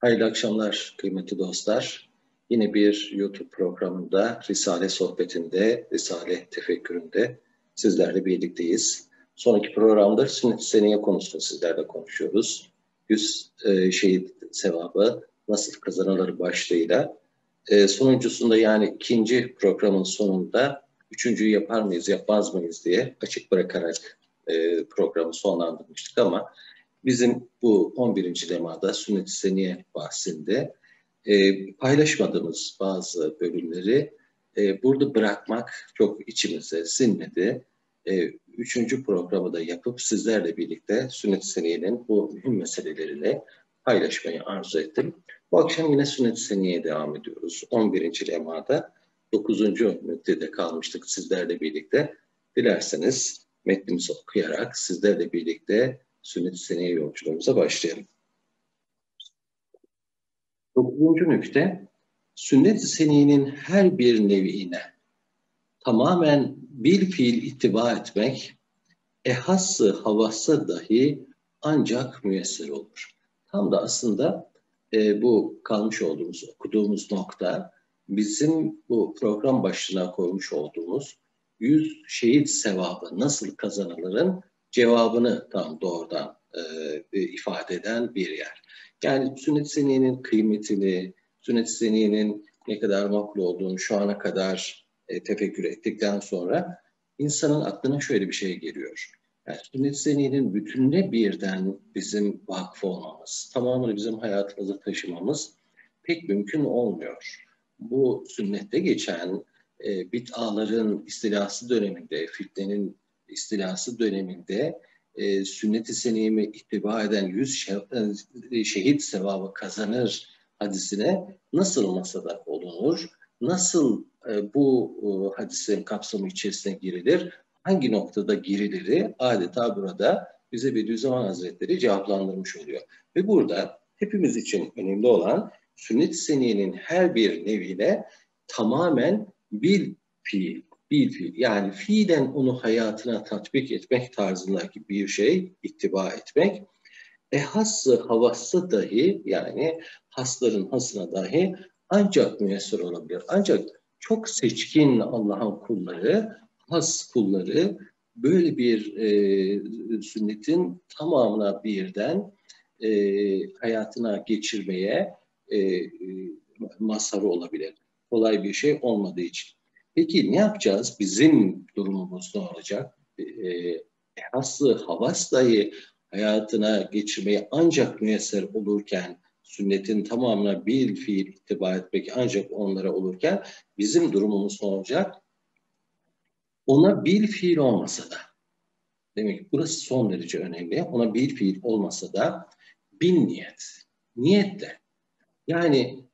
Hayırlı akşamlar kıymetli dostlar. Yine bir YouTube programında, Risale sohbetinde, Risale tefekküründe sizlerle birlikteyiz. Sonraki programda seneye konusunu sizlerle konuşuyoruz. 100 şehit sevabı nasıl kazanılır başlığıyla. Sonuncusunda, yani ikinci programın sonunda üçüncüyü yapar mıyız, yapmaz mıyız diye açık bırakarak programı sonlandırmıştık ama bizim bu 11. lemada, Sünnet-i Seniye bahsinde paylaşmadığımız bazı bölümleri burada bırakmak çok içimize sinmedi. Üçüncü programı da yapıp sizlerle birlikte Sünnet-i Seniye'nin bu mühim meselelerini paylaşmayı arzu ettim. Bu akşam yine Sünnet-i Seniye'ye devam ediyoruz. 11. lemada 9. müddede kalmıştık sizlerle birlikte. Dilerseniz metnimizi okuyarak sizlerle birlikte Sünnet-i Seniye yolculuğumuza başlayalım. 9. nükte, Sünnet-i Seniye'nin her bir nevine tamamen bil fiil ittiba etmek, ehassı havası dahi ancak müyesser olur. Tam da aslında bu kalmış olduğumuz, okuduğumuz nokta, bizim bu program başlığına koymuş olduğumuz 100 şehit sevabı nasıl kazanılırın cevabını tam doğrudan ifade eden bir yer. Yani Sünnet-i Seniye'nin kıymetini, Sünnet-i Seniye'nin ne kadar makul olduğunu şu ana kadar tefekkür ettikten sonra insanın aklına şöyle bir şey geliyor. Yani Sünnet-i Seniye'nin bütününe birden bizim vakıf olmamız, tamamını bizim hayatımıza taşımamız pek mümkün olmuyor. Bu sünnette geçen bid'aların istilası döneminde, fitnenin istilası döneminde Sünnet-i Seniyye'ye ittiba eden 100 şehit sevabı kazanır hadisine nasıl masadak olunur, nasıl bu hadisin kapsamı içerisine girilir, hangi noktada girileri adeta burada bize Bediüzzaman Hazretleri cevaplandırmış oluyor. Ve burada hepimiz için önemli olan Sünnet-i Seniyye'nin her bir nevine tamamen bil fiil, yani fiilen onu hayatına tatbik etmek tarzındaki bir şey, ittiba etmek. Ehassı havası dahi, yani hasların hasına dahi ancak müyesser olabilir. Ancak çok seçkin Allah'ın kulları, has kulları böyle bir sünnetin tamamına birden hayatına geçirmeye mazhar olabilir. Kolay bir şey olmadığı için. Peki ne yapacağız? Bizim durumumuz ne olacak? Ehassı havas dahi hayatına geçirmeyi ancak müyesser olurken, sünnetin tamamına bil fiil ittiba etmek ancak onlara olurken bizim durumumuz ne olacak? Ona bil fiil olmasa da, demek ki burası son derece önemli, ona bil fiil olmasa da bin niyet, niyetle. Yani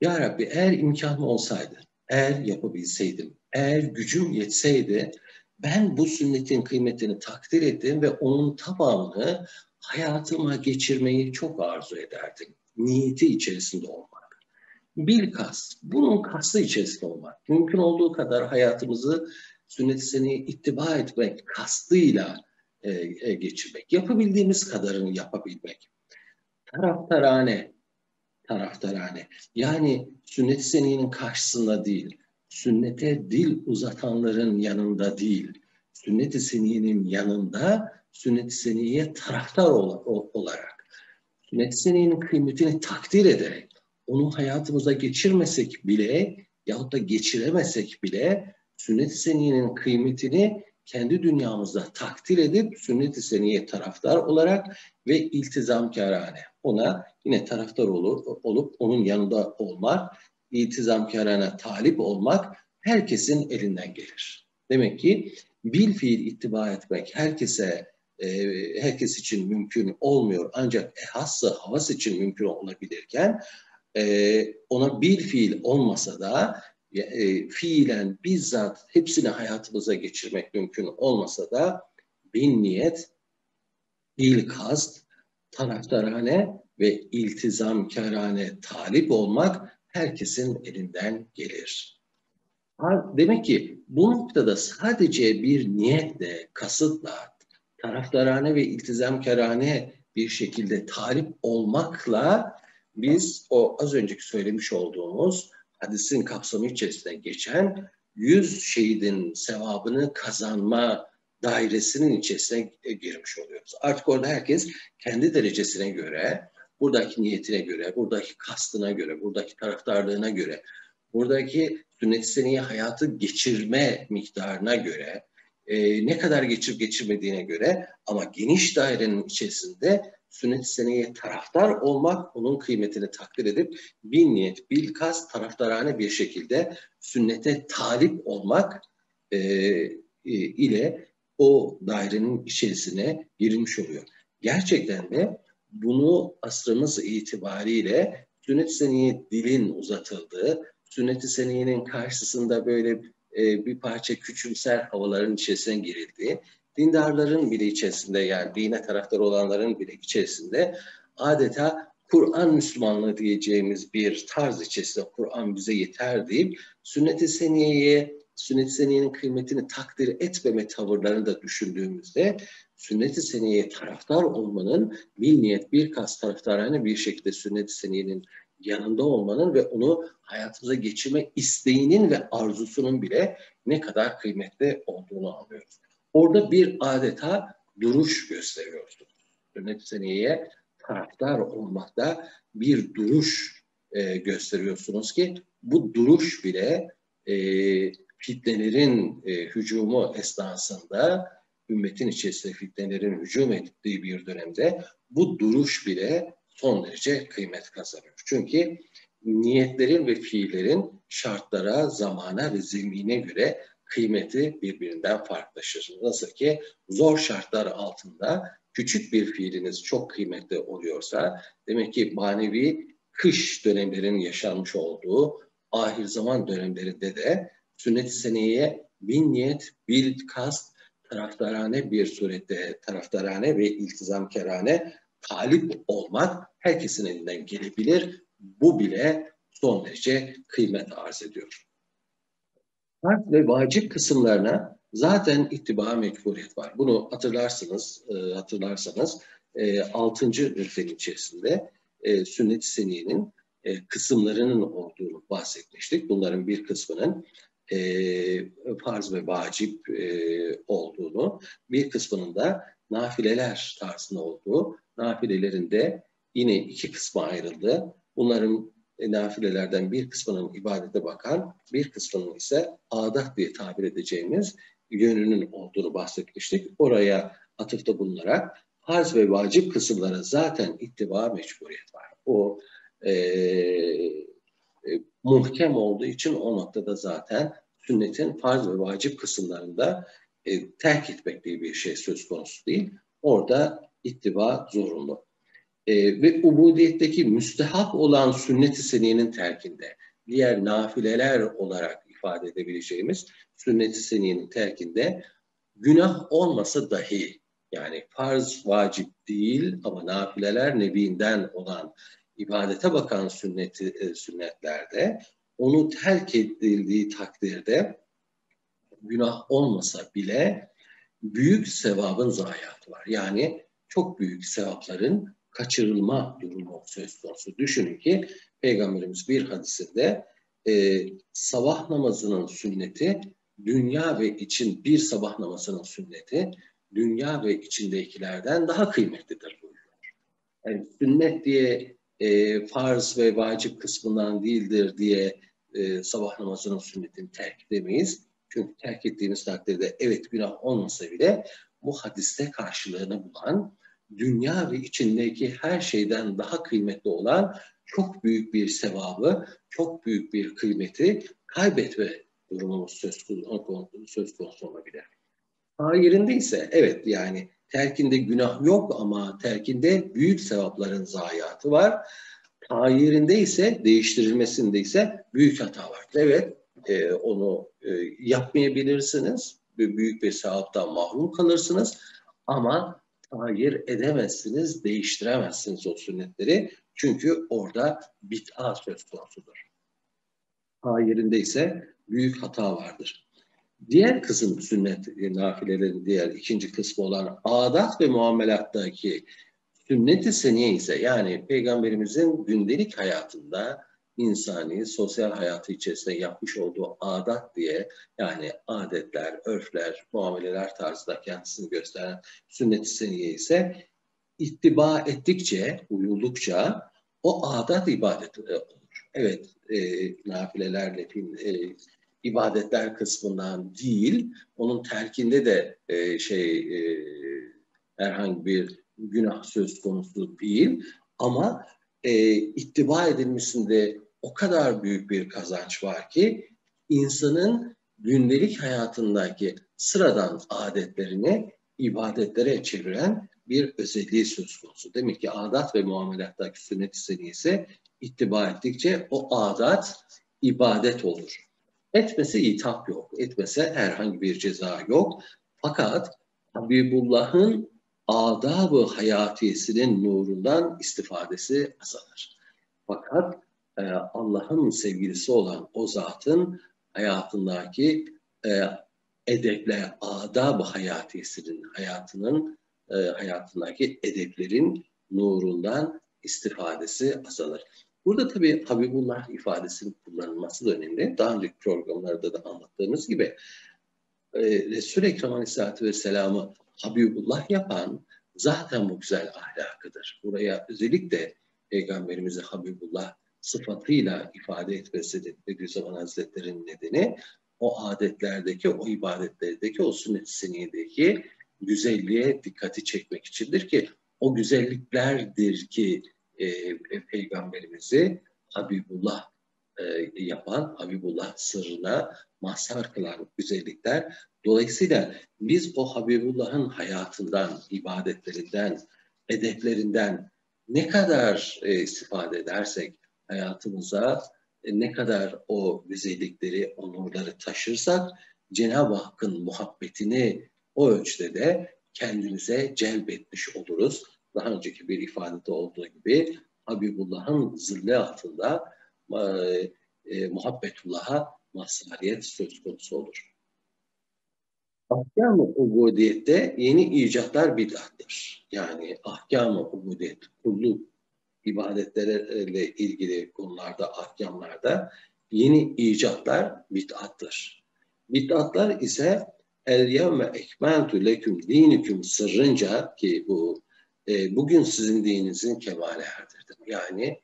ya Rabbi, eğer imkanım olsaydı, eğer yapabilseydim, eğer gücüm yetseydi ben bu sünnetin kıymetini takdir ettim ve onun tamamını hayatıma geçirmeyi çok arzu ederdim. Niyeti içerisinde olmak. Bilkast, bunun kastı içerisinde olmak. Mümkün olduğu kadar hayatımızı Sünnet-i Seniyye'ye ittiba etmek kastıyla geçirmek. Yapabildiğimiz kadarını yapabilmek. Taraftarane. Yani Sünnet-i Seniyye'nin karşısında değil, sünnete dil uzatanların yanında değil, Sünnet-i Seniyye'nin yanında, Sünnet-i Seniyye'ye taraftar olarak, Sünnet-i Seniyye'nin kıymetini takdir ederek, onu hayatımıza geçirmesek bile yahut da geçiremesek bile Sünnet-i Seniyye'nin kıymetini kendi dünyamızda takdir edip Sünnet-i Seniyye taraftar olarak ve iltizamkârâne, ona yine taraftar olup onun yanında olmak, iltizamkârâne talip olmak herkesin elinden gelir. Demek ki bil fiil ittiba etmek herkes için mümkün olmuyor, ancak ehassı havas için mümkün olabilirken ona bil fiil olmasa da fiilen bizzat hepsini hayatımıza geçirmek mümkün olmasa da bin niyet, ilkast, taraftarane ve iltizamkârâne talip olmak herkesin elinden gelir. Demek ki bu noktada sadece bir niyetle, kasıtla, taraftarane ve iltizamkârâne bir şekilde talip olmakla biz o az önceki söylemiş olduğumuz hadisin kapsamı içerisinde geçen 100 şehidin sevabını kazanma dairesinin içerisine girmiş oluyoruz. Artık orada herkes kendi derecesine göre, buradaki niyetine göre, buradaki kastına göre, buradaki taraftarlığına göre, buradaki sünnet-i seniyye hayatı geçirme miktarına göre, ne kadar geçirip geçirmediğine göre, ama geniş dairenin içerisinde sünnet-i seniyye taraftar olmak, onun kıymetini takdir edip bir niyet, bir kas, taraftarane bir şekilde sünnete talip olmak ile o dairenin içerisine girilmiş oluyor. Gerçekten de bunu asrımız itibariyle sünnet-i seniyye dilin uzatıldığı, sünnet-i seniyyenin karşısında böyle bir parça küçümser havaların içerisine girildiği, dindarların bile içerisinde, yani dine taraftar olanların bile içerisinde adeta Kur'an Müslümanlığı diyeceğimiz bir tarz içerisinde Kur'an bize yeter deyip sünnet-i seniyeyi, sünnet-i seniyenin kıymetini takdir etmeme tavırlarını da düşündüğümüzde sünnet-i seniyeye taraftar olmanın, bir niyet bir kas taraftarane bir şekilde sünnet-i seniyenin yanında olmanın ve onu hayatımıza geçirme isteğinin ve arzusunun bile ne kadar kıymetli olduğunu anlıyoruz. Orada bir adeta duruş gösteriyoruz. Sünnet-i seniyeye taraftar olmakta bir duruş gösteriyorsunuz ki bu duruş bile fitnelerin hücumu esnasında, ümmetin içerisinde fitnelerin hücum ettiği bir dönemde bu duruş bile son derece kıymet kazanıyor. Çünkü niyetlerin ve fiillerin şartlara, zamana ve zemine göre kıymeti birbirinden farklılaşır. Nasıl ki zor şartlar altında küçük bir fiiliniz çok kıymetli oluyorsa, demek ki manevi kış dönemlerinin yaşanmış olduğu ahir zaman dönemlerinde de sünnet-i seniyeye bin niyet, bir kast, taraftarane bir surette, taraftarane ve iltizamkerane talip olmak herkesin elinden gelebilir. Bu bile son derece kıymet arz ediyor. Farz ve vacip kısımlarına zaten ittiba mecburiyet var. Bunu hatırlarsanız 6. ünitenin içerisinde sünnet-i seniyenin kısımlarının olduğunu bahsetmiştik. Bunların bir kısmının farz ve vacip olduğunu, bir kısmının da nafileler tarzında olduğu, nafilelerin de yine iki kısma ayrıldı. Bunların nafilelerden bir kısmının ibadete bakan, bir kısmının ise adat diye tabir edeceğimiz yönünün olduğunu bahsetmiştik. Oraya atıfta bulunarak farz ve vacip kısımlara zaten ittiba mecburiyet var. O muhkem olduğu için o noktada zaten sünnetin farz ve vacip kısımlarında terk etmek diye bir şey söz konusu değil. Orada ittiba zorunlu. Ve ubudiyetteki müstehap olan sünnet-i seniyenin terkinde, diğer nafileler olarak ifade edebileceğimiz sünnet-i seniyenin terkinde günah olmasa dahi, yani farz vacip değil ama nafileler nevinden olan ibadete bakan sünnetlerde onu terk edildiği takdirde günah olmasa bile büyük sevabın zayiatı var. Yani çok büyük sevapların kaçırılma durumu söz konusu. Düşünün ki Peygamberimiz bir hadisinde sabah namazının sünneti, dünya ve için bir sabah namazının sünneti dünya ve içindekilerden daha kıymetlidir buyuruyor. Yani sünnet diye farz ve vacip kısmından değildir diye sabah namazının sünnetini terk edemeyiz. Çünkü terk ettiğimiz takdirde evet günah olmasa bile bu hadiste karşılığını bulan, dünya ve içindeki her şeyden daha kıymetli olan çok büyük bir sevabı, çok büyük bir kıymeti kaybetme durumumuz söz konusu olabilir. Hayırında ise evet, yani terkinde günah yok ama terkinde büyük sevapların zayiatı var. Hayirinde ise, değiştirilmesinde ise büyük hata var. Evet, onu yapmayabilirsiniz ve büyük bir sevaptan mahrum kalırsınız ama hayır edemezsiniz, değiştiremezsiniz o sünnetleri. Çünkü orada bid'a söz konusudur. Hayirinde ise büyük hata vardır. Diğer kısım sünnet nafilelerin diğer ikinci kısmı olan adat ve muamelattaki Sünnet-i seniye ise yani Peygamberimizin gündelik hayatında insani, sosyal hayatı içerisinde yapmış olduğu adat diye yani adetler, örfler, muameleler tarzında kendisini gösteren sünnet-i seniye ise ittiba ettikçe, uyuldukça o adat ibadet olur. Evet, nafilelerle ibadetler kısmından değil, onun terkinde de herhangi bir günah söz konusu değil ama ittiba edilmesinde o kadar büyük bir kazanç var ki insanın gündelik hayatındaki sıradan adetlerini ibadetlere çeviren bir özelliği söz konusu. Demek ki adat ve muamelattaki sünnet-i seniyye ise ittiba ettikçe o adat ibadet olur. Etmese itap yok, etmese herhangi bir ceza yok. Fakat Habibullah'ın adab-ı hayatiyesinin nurundan istifadesi azalır. Fakat Allah'ın sevgilisi olan o zatın hayatındaki edeple adab-ı hayatiyesinin hayatındaki edeplerin nurundan istifadesi azalır. Burada tabii Habibullah ifadesinin kullanılması da önemli. Daha önceki programlarda da anlattığımız gibi Resul-i Ekrem Aleyhisselatü Vesselam'ı Habibullah yapan zaten bu güzel ahlakıdır. Buraya özellikle Peygamberimizi Habibullah sıfatıyla ifade etmesi Bediüzzaman Hazretleri'nin nedeni o adetlerdeki, o ibadetlerdeki, o sünnet-i seniyedeki güzelliğe dikkati çekmek içindir ki o güzelliklerdir ki Peygamberimizi Habibullah yapan, Habibullah sırrına mazhar kılan güzellikler. Dolayısıyla biz o Habibullah'ın hayatından, ibadetlerinden, edeplerinden ne kadar istifade edersek hayatımıza, ne kadar o güzellikleri, onurları taşırsak Cenab-ı Hakk'ın muhabbetini o ölçüde de kendimize celbetmiş oluruz. Daha önceki bir ifadede olduğu gibi Habibullah'ın zilli altında muhabbetullah'a mazhariyet söz konusu olur. Ahkam-ı ubudiyette yeni icatlar bid'attır. Yani ahkam-ı ubudiyet, kulluk, ibadetlerle ilgili konularda, ahkamlarda yeni icatlar bid'attır. Bid'atlar ise el-yevme ekmeltu leküm dinüküm sırrınca ki bu bugün sizin dininizin kemale erdirdim. Yani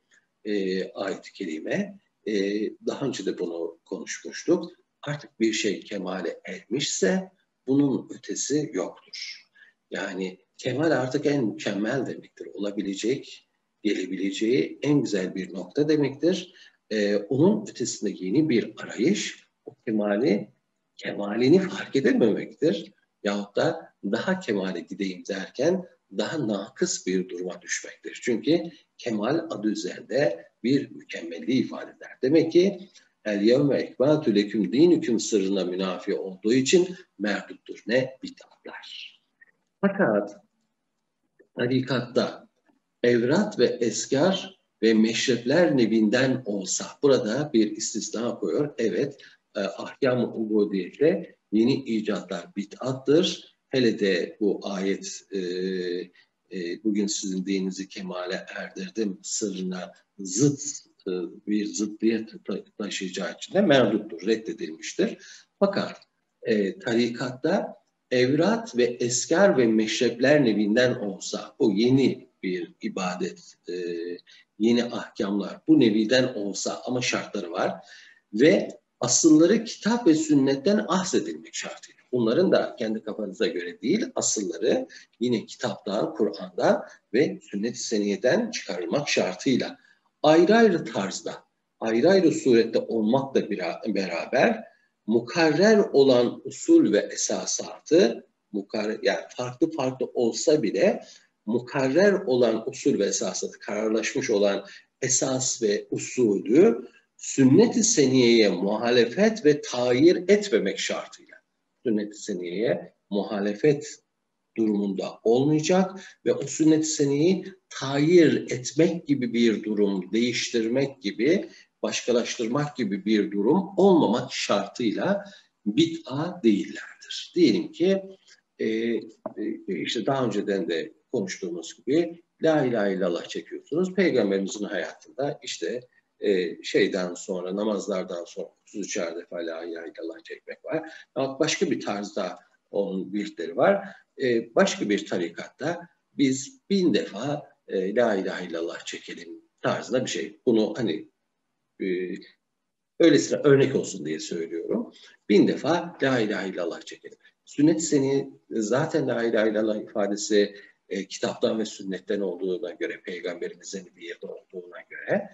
ayet-i kerime daha önce de bunu konuşmuştuk. Artık bir şey kemale ermişse bunun ötesi yoktur. Yani kemal artık en mükemmel demektir. Olabilecek, gelebileceği en güzel bir nokta demektir. Onun ötesinde yeni bir arayış o kemalini fark edememektir. Yahut da daha kemale gideyim derken daha nakıs bir duruma düşmektir. Çünkü kemal adı üzerinde bir mükemmelliği ifade eder. Demek ki el-yevme ekmeltu leküm dinüküm sırrına münafi olduğu için merduttur. Ne? Bid'atlar. Fakat tarikatta evrat ve eskar ve meşrepler nevinden olsa burada bir istisna koyuyor. Evet, ahkam-ı ubudiyette yeni icatlar bid'attır. Hele de bu ayet bugün sizin dininizi kemale erdirdim sırrına zıddiyet taşıyacağı için de merduttur, reddedilmiştir. Fakat tarikatta evrat ve eskar ve meşrepler nevinden olsa o yeni bir ibadet, yeni ahkamlar bu neviden olsa ama şartları var ve asılları kitap ve sünnetten ahzedilmek şartıyla. Bunların da kendi kafanıza göre değil, asılları yine kitaptan, Kur'an'dan ve sünnet-i seniyeden çıkarılmak şartıyla. Ayrı ayrı tarzda, ayrı ayrı surette olmakla beraber mukarrer olan usul ve esasatı, yani farklı farklı olsa bile mukarrer olan usul ve esasatı, kararlaşmış olan esas ve usulü sünnet-i seniyeye muhalefet ve tayir etmemek şartıyla. Sünnet-i seniyeye muhalefet durumunda olmayacak ve o sünnet-i seniyeyi tayir etmek gibi bir durum, değiştirmek gibi, başkalaştırmak gibi bir durum olmamak şartıyla bid'a değillerdir. Diyelim ki işte daha önceden de konuştuğumuz gibi La ilahe illallah çekiyorsunuz. Peygamberimizin hayatında işte şeyden sonra, namazlardan sonra 33'er defa la ilahe illallah çekmek var. Başka bir tarzda onun virtleri var. Başka bir tarikatta biz 1000 defa la ilahe illallah çekelim tarzında bir şey. Bunu hani öylesine örnek olsun diye söylüyorum. 1000 defa la ilahe illallah çekelim. Sünnet seni zaten la ilahe illallah ifadesi kitaptan ve sünnetten olduğuna göre, peygamberimizin bir yerde olduğuna göre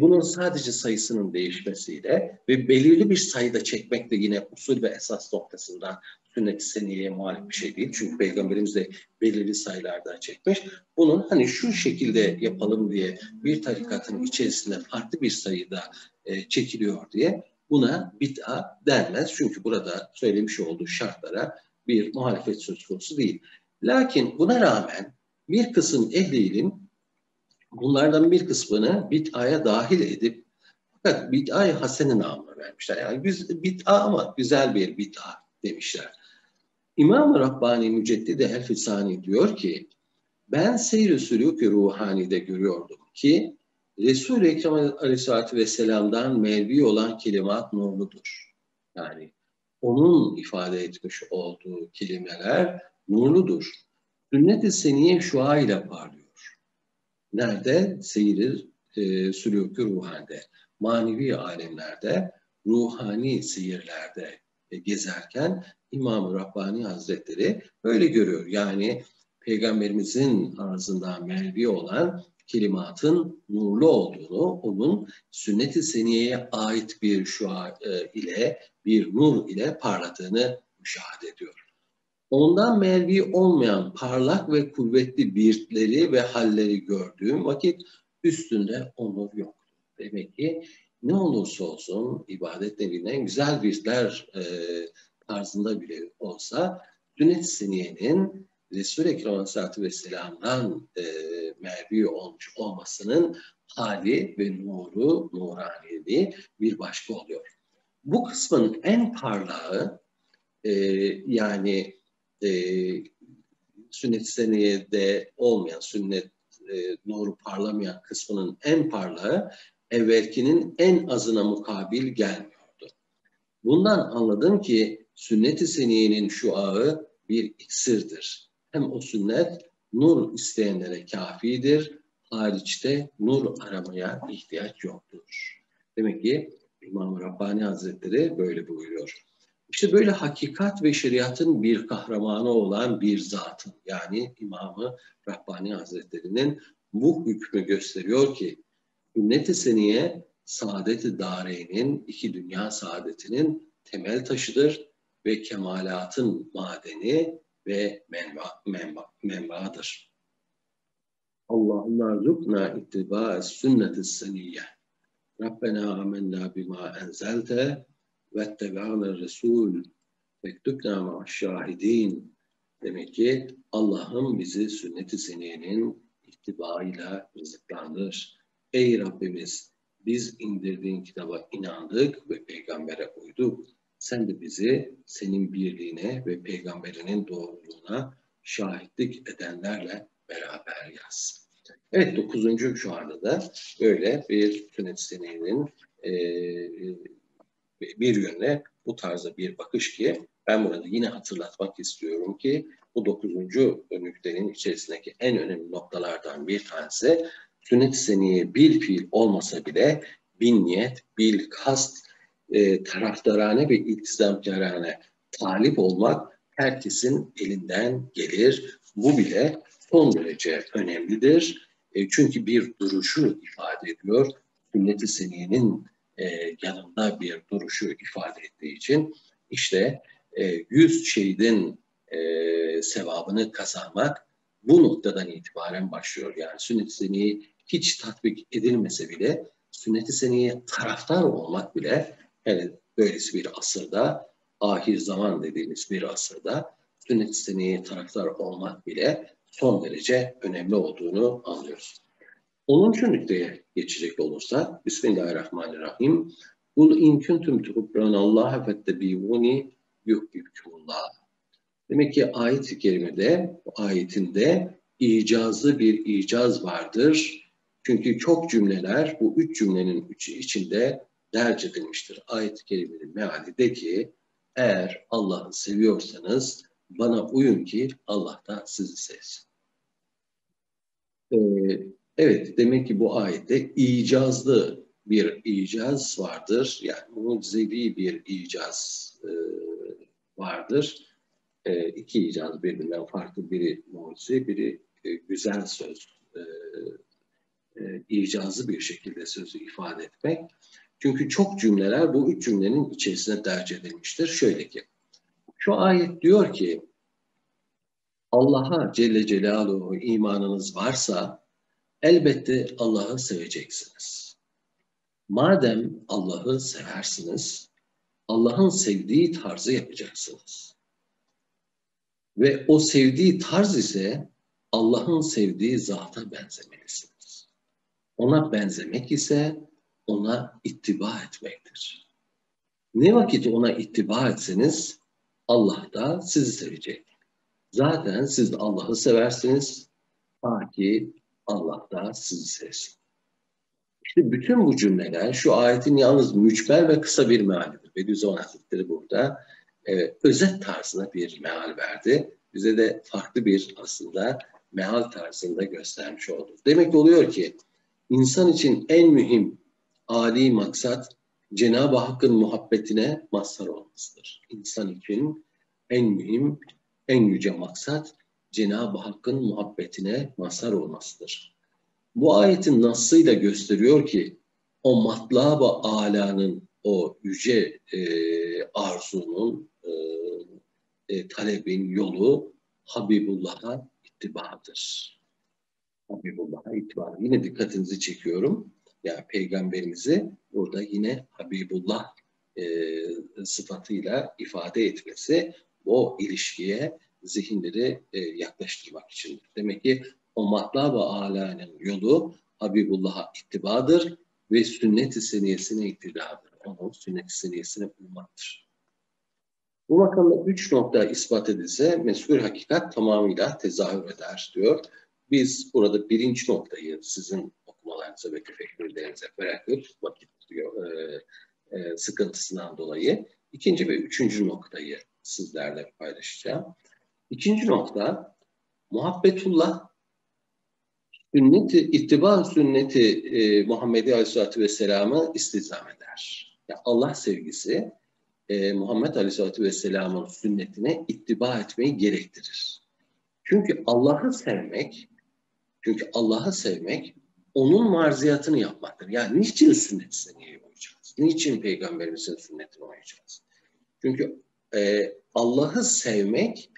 bunun sadece sayısının değişmesiyle ve belirli bir sayıda çekmek de yine usul ve esas noktasından sünnet-i seniyeye muhalif bir şey değil. Çünkü peygamberimiz de belirli sayılardan çekmiş. Bunun hani şu şekilde yapalım diye bir tarikatın içerisinde farklı bir sayıda çekiliyor diye buna bid'a denmez. Çünkü burada söylemiş olduğu şartlara bir muhalefet söz konusu değil. Lakin buna rağmen bir kısım ehli ilim bunlardan bir kısmını bid'aya dahil edip fakat bid'a-yı hasene namını vermişler. Yani biz bid'a ama güzel bir bid'a demişler. İmam-ı Rabbani Müceddid-i Elfisani diyor ki ben seyr-i sülûk-i ruhanide görüyordum ki Resul-i Ekrem Aleyhisselatü Vesselam'dan mervi olan kelimat nurludur. Yani onun ifade etmiş olduğu kelimeler nurludur. Sünnet-i seniye şua ile parlıyor. Nerede? Seyir sülûk-i ruhande. Manevi alemlerde, ruhani seyirlerde gezerken İmam-ı Rabbani Hazretleri böyle görüyor. Yani Peygamberimizin ağzından mervi olan kelimatın nurlu olduğunu, onun sünnet-i seniyeye ait bir şua ile, bir nur ile parladığını müşahede ediyor. Ondan mervi olmayan parlak ve kuvvetli virtleri ve halleri gördüğüm vakit üstünde onur yok. Demek ki ne olursa olsun ibadet nevinden güzel virtler tarzında bile olsa sünnet-i seniyenin Resul-i Ekrem Aleyhisselatü Vesselam'dan mervi olmuş olmasının hali ve nuru, nuraniliği bir başka oluyor. Bu kısmın en parlağı yani sünnet-i seniyede olmayan, sünnet nuru parlamayan kısmının en parlağı evvelkinin en azına mukabil gelmiyordu. Bundan anladım ki sünnet-i seniyenin şuağı bir iksirdir. Hem o sünnet nur isteyenlere kafidir, hariçte nur aramaya ihtiyaç yoktur. Demek ki İmam-ı Rabbani Hazretleri böyle buyuruyor. İşte böyle hakikat ve şeriatın bir kahramanı olan bir zatın, yani İmam-ı Rabbani Hazretleri'nin bu hükmü gösteriyor ki sünnet-i seniye saadet-i dareynin, iki dünya saadetinin temel taşıdır ve kemalatın madeni ve menbaıdır. Allahümme rukna ittiba sünnet-i seniyye. Rabbena amennâ bimâ enzelte vettebâne resûl fektübnâ ma'aşşâhidîn. Demek ki Allah'ım bizi sünnet-i seniyenin ittibaıyla rızıklandır. Ey Rabbimiz, biz indirdiğin kitaba inandık ve peygambere uyduk. Sen de bizi senin birliğine ve peygamberinin doğruluğuna şahitlik edenlerle beraber yaz. Evet, 9. şuarda da böyle bir sünnet-i seniyenin bir yönle bu tarzda bir bakış ki ben burada yine hatırlatmak istiyorum ki bu 9. nüktenin içerisindeki en önemli noktalardan bir tanesi sünnet-i seniye bil fiil olmasa bile bin niyet, bil kast, taraftarane ve iltizamkarane talip olmak herkesin elinden gelir. Bu bile son derece önemlidir. Çünkü bir duruşu ifade ediyor. Sünnet-i seniyenin yanında bir duruşu ifade ettiği için işte 100 şehidin sevabını kazanmak bu noktadan itibaren başlıyor. Yani sünnet-i seniye hiç tatbik edilmese bile sünnet-i seniyeye taraftar olmak bile, yani böylesi bir asırda, ahir zaman dediğimiz bir asırda sünnet-i seniyeye taraftar olmak bile son derece önemli olduğunu anlıyoruz. 10. nükteye geçecek olursa Bismillahirrahmanirrahim. Kul in kuntum tuhibbunallâhe fettebîûnî yuhbibkumullâh. Demek ki ayet-i kerimede, ayetinde icazı bir icaz vardır. Çünkü çok cümleler bu üç cümlenin üçü içinde derc edilmiştir. Ayet-i Kerime'nin meali de ki, eğer Allah'ı seviyorsanız bana uyun ki Allah da sizi sevsin. Evet, demek ki bu ayette icazlı bir icaz vardır. Yani mucizevi bir icaz vardır. İki icaz birbirinden farklı. Biri mucize, biri güzel söz. İcazı bir şekilde sözü ifade etmek. Çünkü çok cümleler bu üç cümlenin içerisine derc edilmiştir. Şöyle ki, şu ayet diyor ki, Allah'a Celle Celaluhu imanınız varsa elbette Allah'ı seveceksiniz. Madem Allah'ı seversiniz, Allah'ın sevdiği tarzı yapacaksınız. Ve o sevdiği tarz ise Allah'ın sevdiği zata benzemelisiniz. Ona benzemek ise ona ittiba etmektir. Ne vakit ona ittiba etseniz Allah da sizi sevecek. Zaten siz Allah'ı seversiniz, ta ki Allah da sizi sevsin. İşte bütün bu cümleler, şu ayetin yalnız mücmel ve kısa bir mealidir. Bediüzzaman Hazretleri burada özet tarzına bir meal verdi. Bize de farklı bir aslında meal tarzında göstermiş oldu. Demek oluyor ki insan için en mühim âli maksat Cenab-ı Hakk'ın muhabbetine mazhar olmasıdır. İnsan için en mühim, en yüce maksat Cenab-ı Hakk'ın muhabbetine mazhar olmasıdır. Bu ayetin nasıyla gösteriyor ki o matlab-ı âlânın, o yüce arzunun, talebin yolu Habibullah'a ittibadır. Habibullah'a ittiba. Yine dikkatinizi çekiyorum. Yani Peygamberimizi burada yine Habibullah sıfatıyla ifade etmesi o ilişkiye zihinleri yaklaştırmak içindir. Demek ki o matlab-ı âlânın yolu Habibullah'a ittibadır ve sünnet-i seniyesine iktidadır. Onun sünnet-i seniyesine uymaktır. Bu makamda üç nokta ispat edilse mezkûr hakikat tamamıyla tezahür eder diyor. Biz burada birinci noktayı sizin okumalarınıza ve tefekkürlerinize bırakır vakit sıkıntısından dolayı. İkinci ve üçüncü noktayı sizlerle paylaşacağım. İkinci nokta, muhabbetullah, sünneti, ittiba sünneti Muhammed Aleyhisselatü Vesselam'ı istizam eder. Yani Allah sevgisi Muhammed Aleyhisselatü Vesselam'ın sünnetine ittiba etmeyi gerektirir. Çünkü Allah'ı sevmek onun marziyatını yapmaktır. Yani niçin sünnet-i seniyeye uyacağız? Niçin Peygamberimizin sünnetine uyacağız? Çünkü Allah'ı sevmek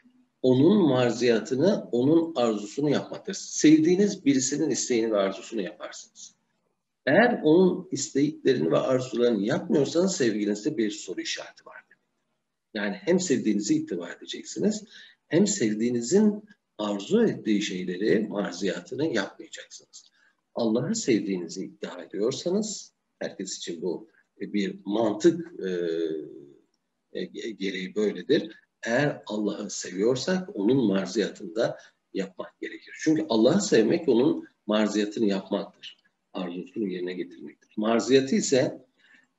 onun marziyatını, onun arzusunu yapmaktır. Sevdiğiniz birisinin isteğini ve arzusunu yaparsınız. Eğer onun isteklerini ve arzularını yapmıyorsanız sevginizde bir soru işareti var. Yani hem sevdiğinizi ittiba edeceksiniz, hem sevdiğinizin arzu ettiği şeyleri, marziyatını yapmayacaksınız. Allah'ı sevdiğinizi iddia ediyorsanız, herkes için bu bir mantık gereği böyledir. Eğer Allah'ı seviyorsak onun marziyatını da yapmak gerekir. Çünkü Allah'ı sevmek onun marziyatını yapmaktır. Arzusunu yerine getirmektir. Marziyatı ise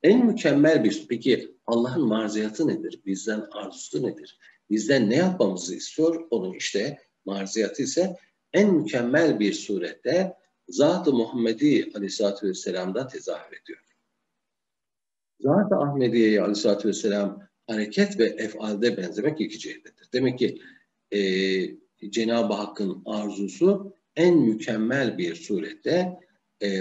en mükemmel bir. Peki Allah'ın marziyatı nedir? Bizden arzusu nedir? Bizden ne yapmamızı istiyor? Onun işte marziyatı ise en mükemmel bir surette Zat-ı Muhammedi Aleyhisselatü Vesselam'da tezahür ediyor. Zat-ı Ahmediye'ye Aleyhisselatü Vesselam hareket ve efalde benzemek iki cihettedir. Demek ki Cenab-ı Hakk'ın arzusu en mükemmel bir surette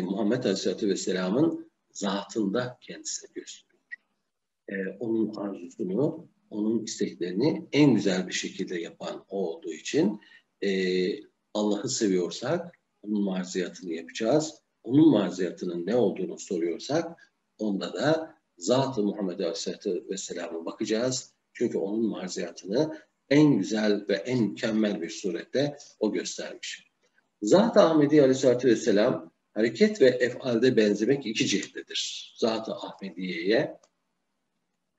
Muhammed Aleyhisselatü Vesselam'ın zatında kendisine gösteriyor. Onun arzusunu, onun isteklerini en güzel bir şekilde yapan o olduğu için Allah'ı seviyorsak onun marziyatını yapacağız. Onun marziyatının ne olduğunu soruyorsak onda da Zat-ı Muhammed Aleyhisselatü Vesselam'a bakacağız. Çünkü onun marziyatını en güzel ve en mükemmel bir surette o göstermiş. Zat-ı Ahmedi Aleyhisselatü Vesselam hareket ve efalde benzemek iki cihettedir. Zat-ı Ahmediye'ye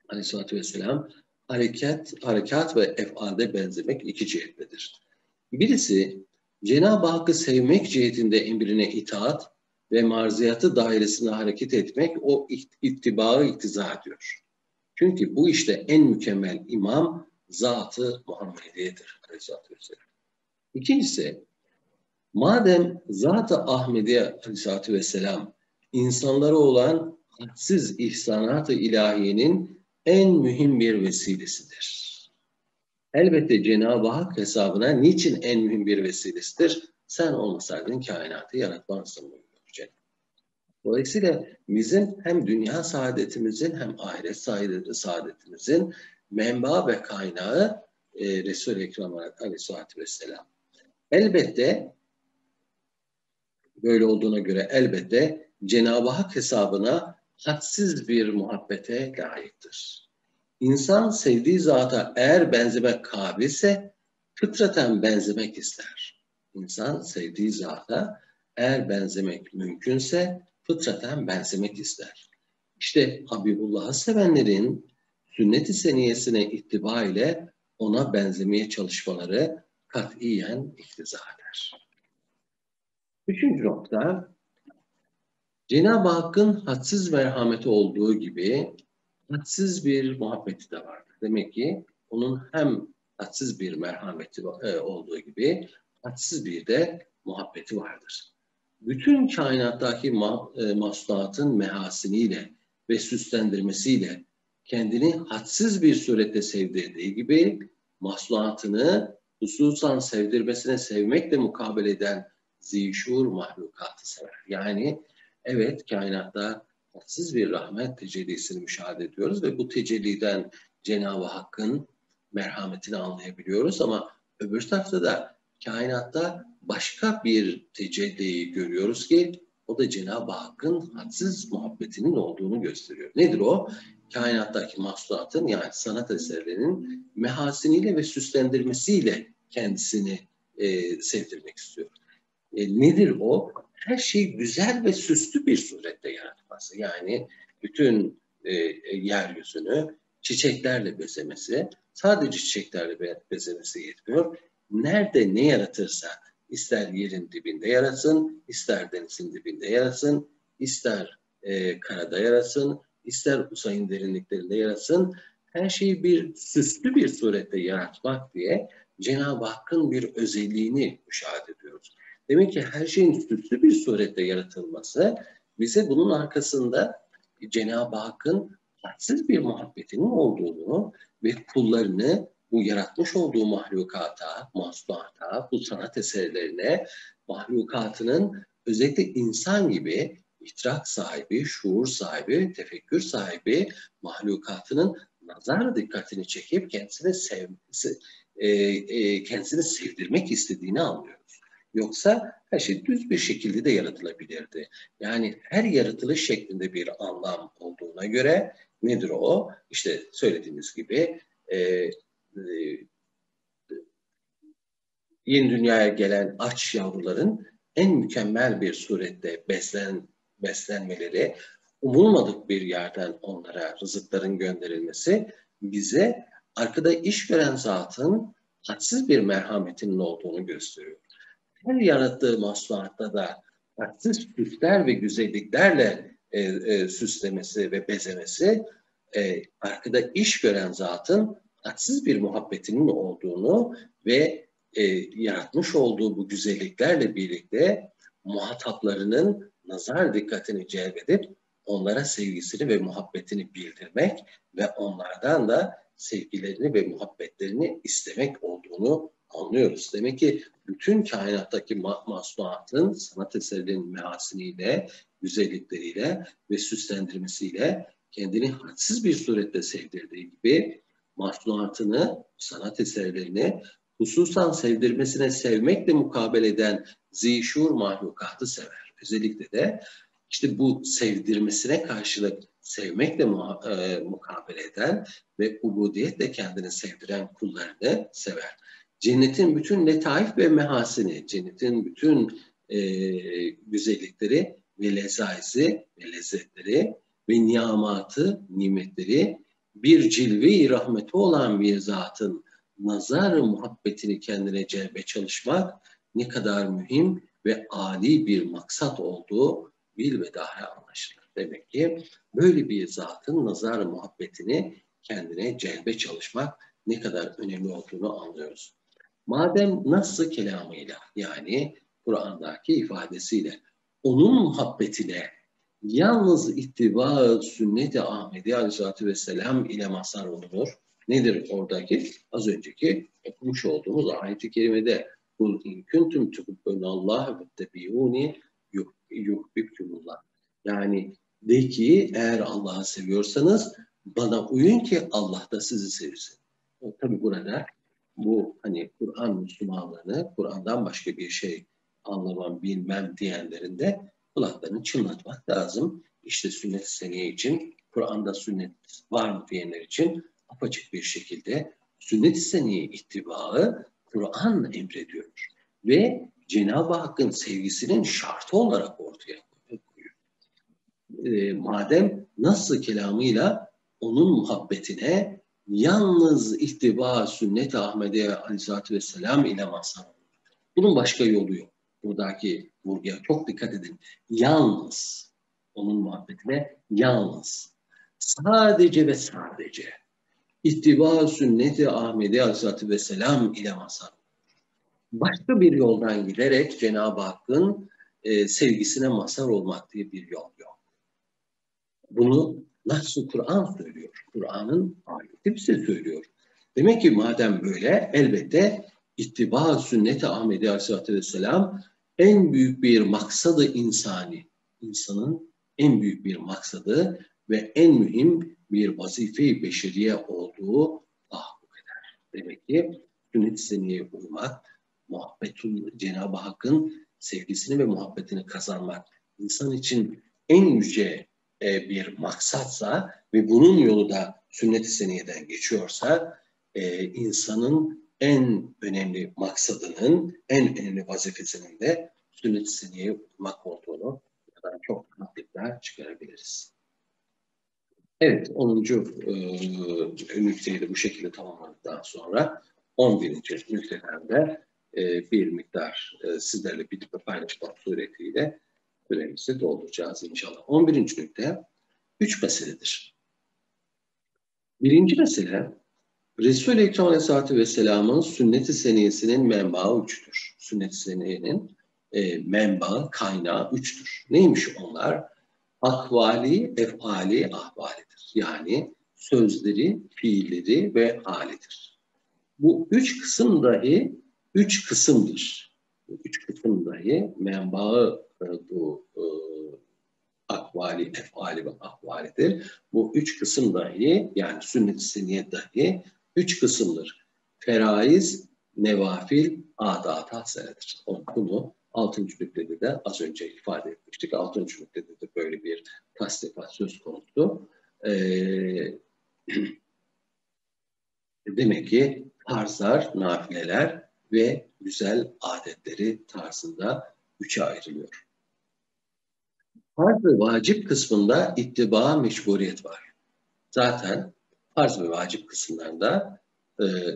Aleyhisselatü Vesselam harekat ve efalde benzemek iki cihettedir. Birisi Cenab-ı Hakk'ı sevmek cihetinde emrine itaat ve marziyatı dairesine hareket etmek o ittibağı iktiza ediyor. Çünkü bu işte en mükemmel imam Zat-ı Muhammediye'dir. Aleyhisselatü Vesselam. İkincisi, madem Zat-ı Ahmediye Aleyhisselatü Vesselam insanlara olan hadsiz ihsanat-ı ilahiyenin en mühim bir vesilesidir. Elbette Cenab-ı Hak hesabına niçin en mühim bir vesilesidir? Sen olmasaydın kainatı yaratmazdın. Dolayısıyla bizim hem dünya saadetimizin hem ahiret saadetimizin menba ve kaynağı Resul-i Ekrem Aleyhisselatü Vesselam. Elbette böyle olduğuna göre elbette Cenab-ı Hak hesabına hadsiz bir muhabbete layıktır. İnsan sevdiği zata eğer benzemek kabilse fıtraten benzemek ister. İnsan sevdiği zata eğer benzemek mümkünse fıtraten benzemek ister. İşte Habibullah'ı sevenlerin sünnet-i seniyesine ittiba ile ona benzemeye çalışmaları katiyen iktiza eder. Üçüncü nokta, Cenab-ı Hakk'ın hadsiz merhameti olduğu gibi hadsiz bir muhabbeti de vardır. Demek ki onun hem hadsiz bir merhameti olduğu gibi hadsiz bir de muhabbeti vardır. Bütün kainattaki mahsulatın mehasiniyle ve süslendirmesiyle kendini hadsiz bir surette sevdirdiği gibi mahsulatını hususan sevdirmesine sevmekle mukabele eden zişur mahlukatı sever. Yani evet, kainatta hadsiz bir rahmet tecellisini müşahede ediyoruz ve bu tecelliden Cenab-ı Hakk'ın merhametini anlayabiliyoruz ama öbür tarafta da kainatta başka bir tecelliyi görüyoruz ki o da Cenab-ı Hakk'ın hadsiz muhabbetinin olduğunu gösteriyor. Nedir o? Kainattaki mahsulatın yani sanat eserlerinin mehasiniyle ve süslendirmesiyle kendisini sevdirmek istiyor. Nedir o? Her şeyi güzel ve süslü bir surette yaratması. Yani bütün yeryüzünü çiçeklerle bezemesi, sadece çiçeklerle bezemesi yetmiyor. Nerede ne yaratırsa, ister yerin dibinde yaratsın, ister denizin dibinde yaratsın, ister karada yaratsın, ister uzayın derinliklerinde yaratsın, her şeyi bir süslü bir surette yaratmak diye Cenab-ı Hakk'ın bir özelliğini müşahede ediyoruz. Demek ki her şeyin süslü bir surette yaratılması bize bunun arkasında Cenab-ı Hakk'ın hadsiz bir muhabbetinin olduğunu ve kullarını bu yaratmış olduğu mahlukata, mahsulata, bu sanat eserlerine mahlukatının özellikle insan gibi idrak sahibi, şuur sahibi, tefekkür sahibi mahlukatının nazar dikkatini çekip kendisini sevdirmek istediğini anlıyoruz. Yoksa her şey düz bir şekilde de yaratılabilirdi. Yani her yaratılış şeklinde bir anlam olduğuna göre nedir o? İşte söylediğimiz gibi yeni dünyaya gelen aç yavruların en mükemmel bir surette beslenmeleri, umulmadık bir yerden onlara rızıkların gönderilmesi bize arkada iş gören zatın hadsiz bir merhametinin olduğunu gösteriyor. Her yarattığı mahsulatta da hadsiz süsler ve güzelliklerle süslemesi ve bezemesi arkada iş gören zatın hadsiz bir muhabbetinin olduğunu ve yaratmış olduğu bu güzelliklerle birlikte muhataplarının nazar dikkatini celbedip onlara sevgisini ve muhabbetini bildirmek ve onlardan da sevgilerini ve muhabbetlerini istemek olduğunu anlıyoruz. Demek ki bütün kainattaki mahsulatın sanat eserlerinin mehasiniyle, güzellikleriyle ve süslendirmesiyle kendini hadsiz bir surette sevdirdiği gibi mahsulatını, sanat eserlerini hususan sevdirmesine sevmekle mukabele eden zişur mahlukatı sever. Özellikle de işte bu sevdirmesine karşılık sevmekle mukabele eden ve ubudiyetle kendini sevdiren kullarını sever. Cennetin bütün letaif ve mehasini, cennetin bütün güzellikleri ve lezzetleri ve nimetleri bir cilve-i rahmeti olan bir zatın nazar muhabbetini kendine celbe çalışmak ne kadar mühim ve âli bir maksat olduğu bilbedaha anlaşılır. Demek ki böyle bir zatın nazar muhabbetini kendine celbe çalışmak ne kadar önemli olduğunu anlıyoruz. Madem nasıl kelamıyla, yani Kur'an'daki ifadesiyle onun muhabbetine yalnız ittiba sünnet-i Ahmedi Aleyhisselatü Vesselam ile mazhar olunur. Nedir oradaki? Az önceki okumuş olduğumuz ayet-i kerimede "Kul in kuntum tuhibbunallah fettabi'uni yuhbibkumullah." Yani de ki eğer Allah'ı seviyorsanız bana uyun ki Allah da sizi sevsin. Tabi burada bu hani Kur'an Müslümanlığını Kur'an'dan başka bir şey anlamam bilmem diyenlerin de kulaklarını çınlatmak lazım. İşte sünnet seneye için, Kur'an'da sünnet var mı diyenler için apaçık bir şekilde sünnet-i seneye ittibaı Kur'an emrediyor. Ve Cenab-ı Hakk'ın sevgisinin şartı olarak ortaya koyuyor. Madem nasıl kelamıyla onun muhabbetine yalnız ittiba sünnet-i Ahmediye Aleyhisselatü Vesselam ile mazhar olur. Bunun başka yolu yok. Buradaki vurguya çok dikkat edin. Yalnız, onun muhabbetine yalnız, sadece ve sadece ittiba sünnet-i Ahmediye Aleyhisselatü Vesselam ile mazhar olur. Başka bir yoldan giderek Cenab-ı Hakk'ın sevgisine mazhar olmak diye bir yol yok. Bunu nasıl Kur'an söylüyor? Kur'an'ın ayeti bize söylüyor. Demek ki madem böyle, elbette ittiba sünnet-i Ahmedi Aleyhisselatü Vesselam en büyük bir maksadı insani. İnsanın en büyük bir maksadı ve en mühim bir vazife-i beşeriye olduğu tahakkuk eder. Demek ki sünnet-i seniyeye uymak, Cenab-ı Hakk'ın sevgisini ve muhabbetini kazanmak insan için en yüce bir maksatsa ve bunun yolu da sünnet-i seniyeden geçiyorsa insanın en önemli maksadının, en önemli vazifesinin de sünnet-i seniyeye uymak olduğunu çok rahatlıkla çıkarabiliriz. Evet, 10. nükteyi de bu şekilde tamamladıktan sonra 11. nüktelerde bir miktar sizlerle birlikte paylaşmak suretiyle süremizi dolduracağız inşallah. 11. nükte 3 meseledir. Birinci mesele, Resul-i Ekrem Aleyhisselatü Vesselam'ın sünnet-i seniyesinin menbaı 3'tür. Sünnet-i seniyenin menbaı, kaynağı 3'tür. Neymiş onlar? Akvali, efali, ahvalidir. Yani sözleri, fiilleri ve halidir. Bu 3 kısım dahi 3 kısımdır. 3 kısım dahi menbaı bu akvali, efali ve ahvalidir. Bu 3 kısım dahi, yani sünnet-i seniyye dahi 3 kısımdır. Feraiz, nevafil, adat-ı hasenedir. Bunu 6. nüktede de az önce ifade etmiştik. 6. nüktede de böyle bir tasdifat söz konusu. Demek ki farzlar, nafileler ve güzel adetleri tarzında 3'e ayrılıyor. Farz ve vacip kısmında ittiba mecburiyet var. Zaten farz ve vacip kısımlarında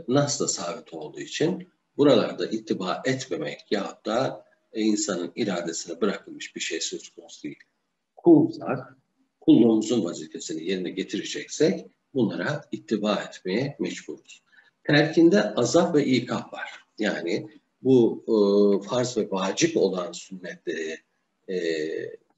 nasla sabit olduğu için buralarda ittiba etmemek yahut da insanın iradesine bırakılmış bir şey söz konusu değil. Kulsak, kulluğumuzun vazifesini yerine getireceksek bunlara ittiba etmeye mecburuz. Terkinde azap ve ikab var. Yani bu farz ve vacip olan sünnetlere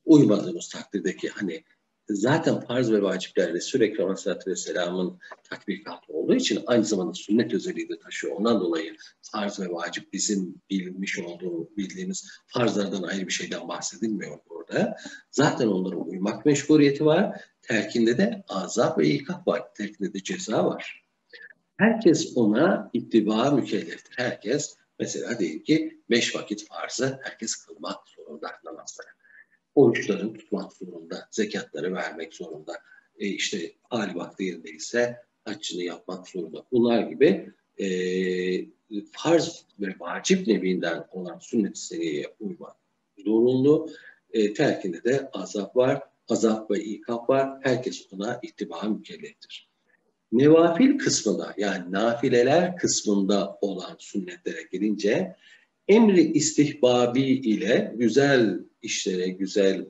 uymadığımız takdirdeki hani zaten farz ve vaciplerde sürekli Aleyhisselatü Vesselam'ın tatbikatı olduğu için aynı zamanda sünnet özelliği de taşıyor. Ondan dolayı farz ve vacip bizim bildiğimiz farzlardan ayrı bir şeyden bahsedilmiyor burada. Zaten onlara uymak mecburiyeti var. Terkinde de azap ve ikab var. Terkinde de ceza var. Herkes ona ittiba mükelleftir. Herkes mesela diyelim ki 5 vakit farzı herkes kılmak zorunda, namazları. Oruçlarını tutmak zorunda, zekatları vermek zorunda, işte hali vakti yerinde ise haccını yapmak zorunda. Bunlar gibi farz ve vacip nevinden olan sünnet-i seniyeye uymak zorunlu. Terkinde de azap var, azap ve ikab var. Herkes ona ittiba mükelleftir. Nevafil kısmında, yani nafileler kısmında olan sünnetlere gelince emri istihbabi ile güzel işlere, güzel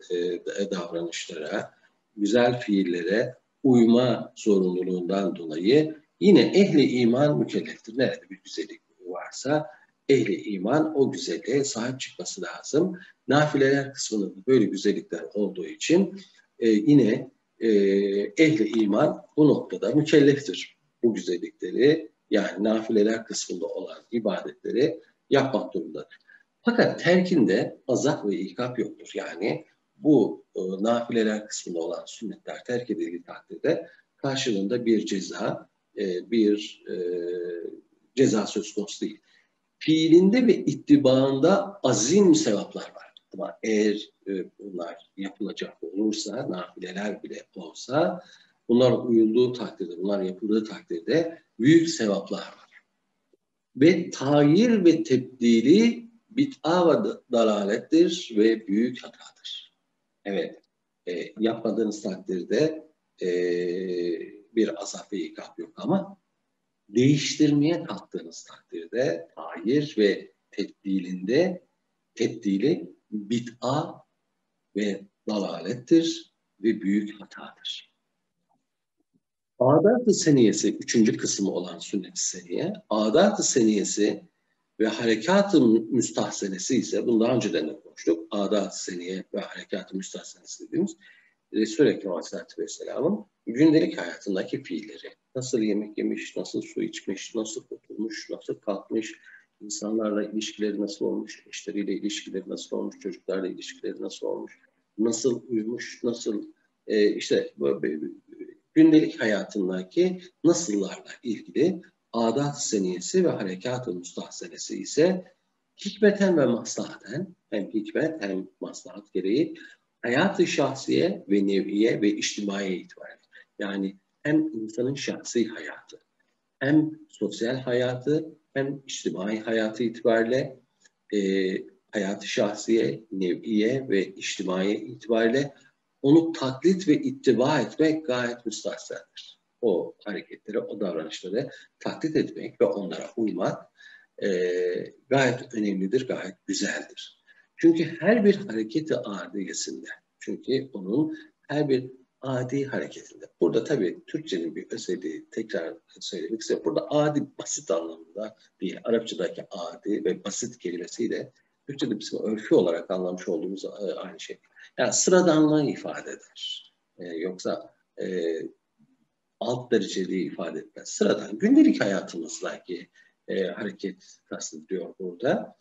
davranışlara, güzel fiillere uyma zorunluluğundan dolayı yine ehli iman mükelleftir. Nerede bir güzellik varsa ehli iman o güzelliğe sahip çıkması lazım. Nafileler kısmında böyle güzellikler olduğu için yine ehli iman bu noktada mükelleftir. Bu güzellikleri, yani nafileler kısmında olan ibadetleri yapmak durumdadır. Fakat terkinde azap ve ikap yoktur. Yani bu nafileler kısmında olan sünnetler terk edildiği takdirde karşılığında bir ceza, söz konusu değil. Fiilinde ve ittibaında azim sevaplar var. Ama eğer bunlar yapılacak olursa, nafileler bile olsa, bunlar uyulduğu takdirde, bunlar yapıldığı takdirde büyük sevaplar var. Ve tayir ve tebdili bid'a ve dalalettir ve büyük hatadır. Evet, yapmadığınız takdirde bir azap ve ikap yok, ama değiştirmeye kalktığınız takdirde tayir ve tebdili bid'a ve dalalettir ve büyük hatadır. Adat-ı seniyesi, üçüncü kısmı olan sünnet-i seniye, adat-ı seniyesi ve harekat-ı müstahsenesi ise, bunu daha önceden de konuştuk, adat-ı seniye ve harekat-ı müstahsenesi dediğimiz Resul-i Ekrem Aleyhisselatü Vesselam'ın gündelik hayatındaki fiilleri. Nasıl yemek yemiş, nasıl su içmiş, nasıl oturmuş, nasıl kalkmış, insanlarla ilişkileri nasıl olmuş, eşleriyle ilişkileri nasıl olmuş, çocuklarla ilişkileri nasıl olmuş, nasıl uyumuş, nasıl işte böyle gündelik hayatındaki nasıllarla ilgili. Adat-ı seniyesi ve harekat-ı müstahsenesi ise hikmeten ve maslahaten, hem hikmet hem maslahat gereği hayat-ı şahsiye ve neviye ve içtimaiye itibariyle. Yani hem insanın şahsi hayatı, hem sosyal hayatı, hem içtimai hayatı itibariyle, hayatı şahsiye, neviye ve içtimaiye itibariyle onu taklit ve ittiba etmek gayet müstahsendir. O hareketleri, o davranışları taklit etmek ve onlara uymak gayet önemlidir, gayet güzeldir. Çünkü her bir hareketi adiyesinde, çünkü onun her bir adi hareketinde. Burada tabii Türkçenin bir özelliği, tekrar söylemek istiyorum. Burada adi basit anlamında değil. Arapçadaki adi ve basit kelimesiyle Türkçede bizim örfü olarak anlamış olduğumuz aynı şey. Yani sıradanlığı ifade eder. Yoksa alt dereceliği ifade etmez. Sıradan, gündelik hayatımızdaki hareket kastediliyor burada.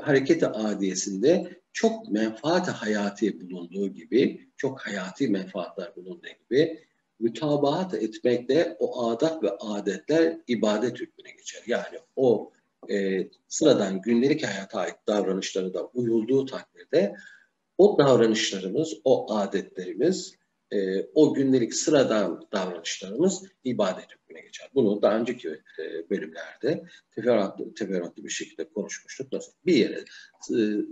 Hareket-i adiyesinde çok menfaat-i hayati bulunduğu gibi, çok hayati menfaatler bulunduğu gibi mütabaat etmekle o adat ve adetler ibadet hükmüne geçer. Yani o sıradan gündelik hayata ait davranışları da uyulduğu takdirde o davranışlarımız, o adetlerimiz, o gündelik sıradan davranışlarımız ibadet hükmüne geçer. Bunu daha önceki bölümlerde teferruatlı bir şekilde konuşmuştuk. Nasıl? Bir yere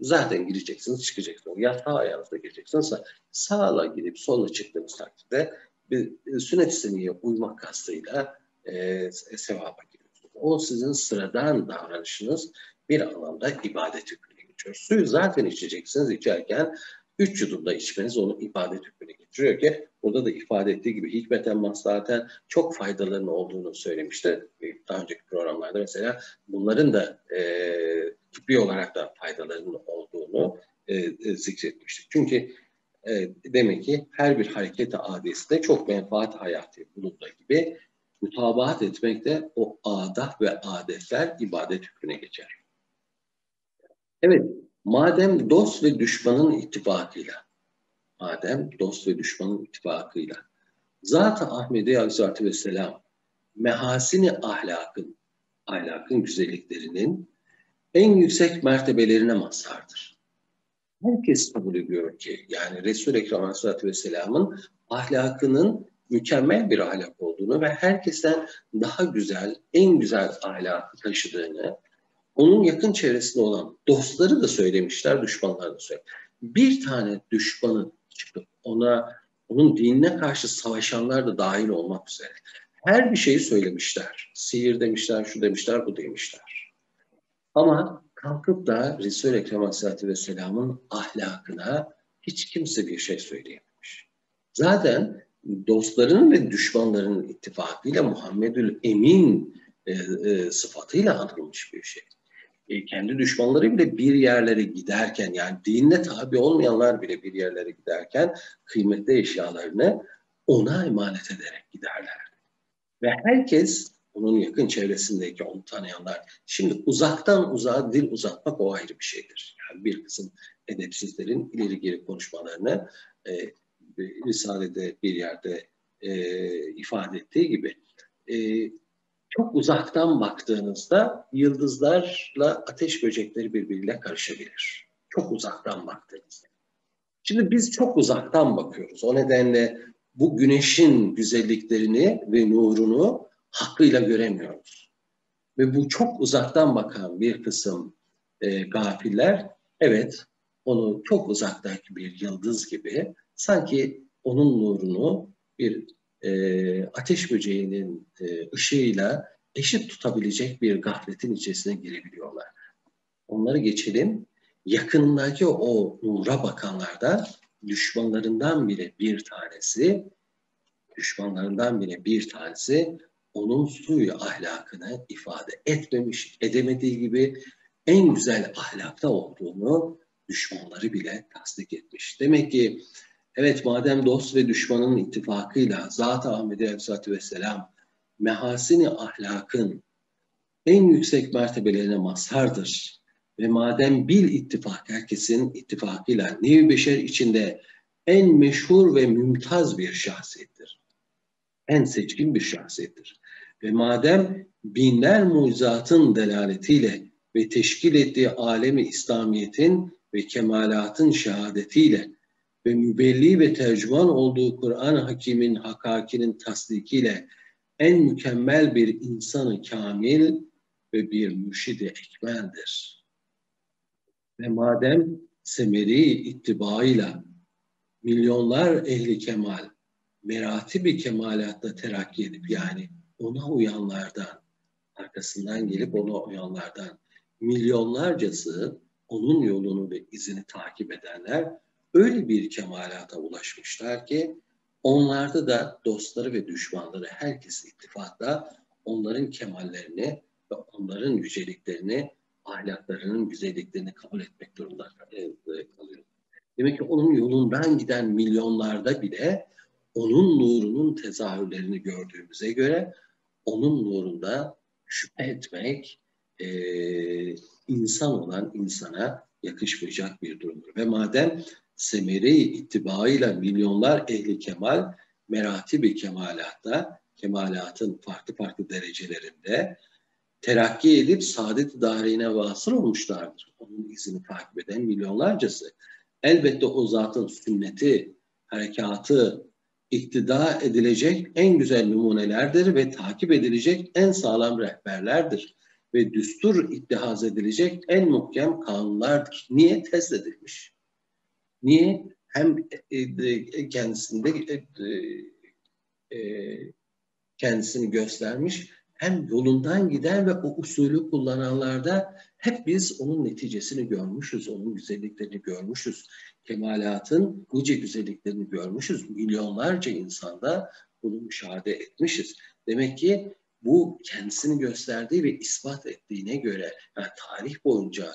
zaten gireceksiniz, çıkacaksınız. Yatağa ayağınızda gireceksiniz. Sağa girip sola çıktığınız takdirde sünnet-i seniyeye uymak kastıyla sevaba giriyorsunuz. O sizin sıradan davranışınız bir anlamda ibadet hükmüne geçiyor. Suyu zaten içeceksiniz. İçerken 3 yudumda içmeniz onu ibadet hükmüne getiriyor ki, burada da ifade ettiği gibi hikmeten maslahaten çok faydalarının olduğunu söylemişti. Daha önceki programlarda mesela bunların da tıbbi olarak da faydalarının olduğunu zikretmiştik. Çünkü demek ki her bir hareket-i adiyesinde çok menfaat hayatı bulunduğu gibi mutabaat etmekte o adat ve adetler ibadet hükmüne geçer. Evet. Madem dost ve düşmanın ittifakıyla, Zat-ı Ahmedi Aleyhisselatü Vesselam mehasini ahlakın güzelliklerinin en yüksek mertebelerine mazhardır. Herkes kabul ediyor ki, yani Resul-i Ekrem Aleyhisselatü Vesselam'ın ahlakının mükemmel bir ahlak olduğunu ve herkesten daha güzel, en güzel ahlakı taşıdığını, onun yakın çevresinde olan dostları da söylemişler, düşmanlar da söylemişler. Bir tane düşmanı çıkıp onun dinine karşı savaşanlar da dahil olmak üzere her bir şeyi söylemişler. Sihir demişler, şu demişler, bu demişler. Ama kalkıp da Resul-i Ekrem Aleyhisselatü Vesselam'ın ahlakına hiç kimse bir şey söyleyememiş. Zaten dostların ve düşmanların ittifakıyla Muhammedül Emin sıfatıyla anılmış bir şey. Kendi düşmanları bile bir yerlere giderken, yani dinine tabi olmayanlar bile bir yerlere giderken kıymetli eşyalarını ona emanet ederek giderlerdi. Ve herkes onun yakın çevresindeki, onu tanıyanlar, şimdi uzaktan uzağa dil uzatmak o ayrı bir şeydir. Yani bir kısım edepsizlerin ileri geri konuşmalarını Risale'de bir yerde ifade ettiği gibi çok uzaktan baktığınızda yıldızlarla ateş böcekleri birbiriyle karışabilir. Çok uzaktan baktığınızda. Şimdi biz çok uzaktan bakıyoruz. O nedenle bu güneşin güzelliklerini ve nurunu hakkıyla göremiyoruz. Ve bu çok uzaktan bakan bir kısım gafiller, evet, onu çok uzaktaki bir yıldız gibi, sanki onun nurunu bir ateş böceğinin ışığıyla eşit tutabilecek bir gafletin içerisine girebiliyorlar. Onları geçelim. Yakınındaki o nura bakanlarda düşmanlarından bile bir tanesi onun suyu ahlakını ifade etmemiş, edemediği gibi en güzel ahlakta olduğunu düşmanları bile tasdik etmiş. Demek ki evet, madem dost ve düşmanın ittifakıyla Zat-ı Ahmedi Aleyhisselatü Vesselam mehasini ahlakın en yüksek mertebelerine mazhardır ve madem bil ittifak, herkesin ittifakıyla nev-i beşer içinde en meşhur ve mümtaz bir şahsiyettir. En seçkin bir şahsiyettir. Ve madem binler mucizatın delaletiyle ve teşkil ettiği alemi İslamiyet'in ve kemalatın şehadetiyle ve mübelli ve tercüman olduğu Kur'an-ı Hakîm'in hakakinin tasdikiyle en mükemmel bir insanı kamil ve bir mürşid-i ekmeldir. Ve madem semeri ittibaıyla milyonlar ehli kemal, meratibi kemalatta terakki edip, yani ona uyanlardan, arkasından gelip ona uyanlardan milyonlarcası onun yolunu ve izini takip edenler öyle bir kemalata ulaşmışlar ki onlarda da dostları ve düşmanları herkes ittifakla onların kemallerini ve onların yüceliklerini, ahlaklarının güzelliklerini kabul etmek durumunda kalıyor. Demek ki onun yolundan giden milyonlarda bile onun nurunun tezahürlerini gördüğümüze göre onun nurunda şüphe etmek insan olan insana yakışmayacak bir durumdur. Ve madem semere-i ittibaıyla milyonlar ehli kemal, meratibi kemalatta, kemalatın farklı farklı derecelerinde terakki edip saadet-i dairine vasıl olmuşlardır. Onun izini takip eden milyonlarcası. Elbette o zatın sünneti, harekatı iktida edilecek en güzel numunelerdir ve takip edilecek en sağlam rehberlerdir. Ve düstur ittihaz edilecek en muhkem kanunlardır. Niye? Test edilmiş. Niye? Hem kendisini göstermiş, hem yolundan giden ve o usulü kullananlarda hep biz onun neticesini görmüşüz, onun güzelliklerini görmüşüz. Kemalatın nice güzelliklerini görmüşüz. Milyonlarca insanda bunu müşahede etmişiz. Demek ki bu kendisini gösterdiği ve ispat ettiğine göre, yani tarih boyunca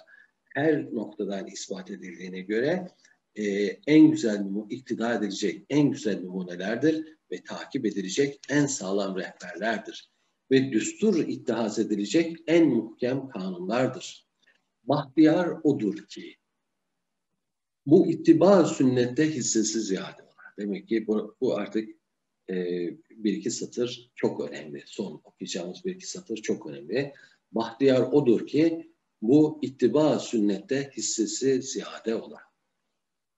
her noktadan ispat edildiğine göre en güzel, iktidar edilecek en güzel numunelerdir ve takip edilecek en sağlam rehberlerdir. Ve düstur ittihaz edilecek en muhkem kanunlardır. Bahtiyar odur ki, bu ittiba sünnette hissesiz iade var. Demek ki bu artık bir iki satır çok önemli. Son okuyacağımız bir iki satır çok önemli. Bahtiyar odur ki bu ittiba sünnette hissesi ziyade olan.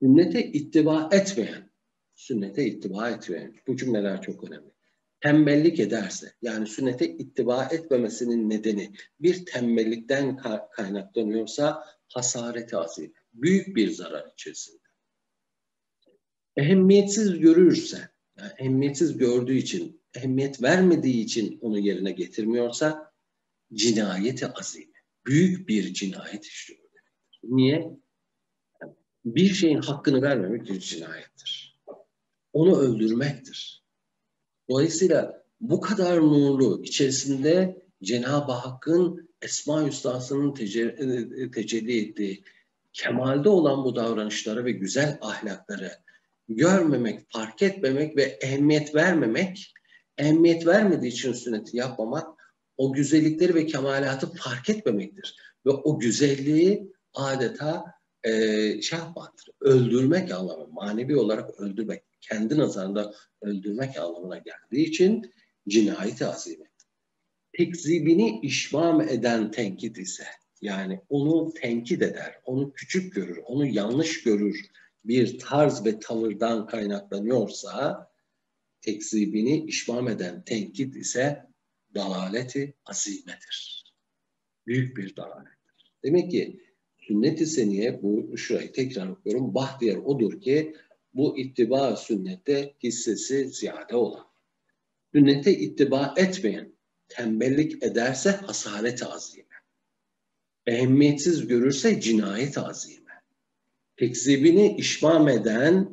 Sünnete ittiba etmeyen. Bu cümleler çok önemli. Tembellik ederse, yani sünnete ittiba etmemesinin nedeni bir tembellikten kaynaklanıyorsa hasareti azim. Büyük bir zarar içerisinde. Ehemmiyetsiz görürse, yani ehemmiyetsiz gördüğü için, ehemmiyet vermediği için onu yerine getirmiyorsa cinayeti azime, büyük bir cinayet işliyor. Niye? Bir şeyin hakkını vermemek bir cinayettir. Onu öldürmektir. Dolayısıyla bu kadar nurlu içerisinde Cenab-ı Hakk'ın Esma-i Hüsna'sının tecelli ettiği kemalde olan bu davranışlara ve güzel ahlakları görmemek, fark etmemek ve ehemmiyet vermemek, ehemmiyet vermediği için sünneti yapmamak, o güzellikleri ve kemalatı fark etmemektir. Ve o güzelliği adeta şahbattır, öldürmek anlamı, manevi olarak öldürmek, kendi nazarında öldürmek anlamına geldiği için cinayet-i azime. Tekzibini işmam eden tenkit ise, yani onu tenkit eder, onu küçük görür, onu yanlış görür bir tarz ve tavırdan kaynaklanıyorsa, tekzibini işmam eden tenkit ise dalaleti azimedir. Büyük bir dalalettir. Demek ki sünnet-i seniye, bu şurayı tekrar okuyorum, bahtiyar odur ki bu ittiba sünnette hissesi ziyade olan. Sünnete ittiba etmeyen, tembellik ederse hasaret-i azime. Ehemmiyetsiz görürse cinayet-i azime. Tekzibini işmam eden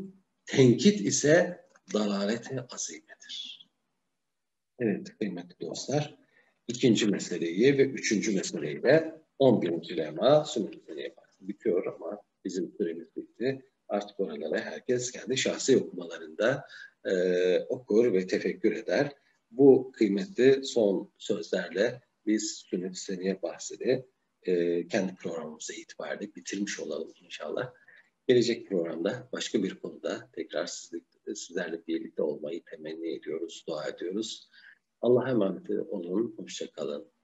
tenkit ise dalalet-i azimedir. Evet kıymetli dostlar, ikinci meseleyi ve üçüncü meseleyi de 11. lema sünnet-i bitiyor ama bizim süremiz bitti. Artık oralara herkes kendi şahsi okumalarında okur ve tefekkür eder. Bu kıymetli son sözlerle biz sünnet-i seniye bahsini kendi programımıza itibariyle bitirmiş olalım inşallah. Gelecek programda başka bir konuda tekrar sizlerle birlikte olmayı temenni ediyoruz, dua ediyoruz. Allah'a emanet olun, hoşça kalın.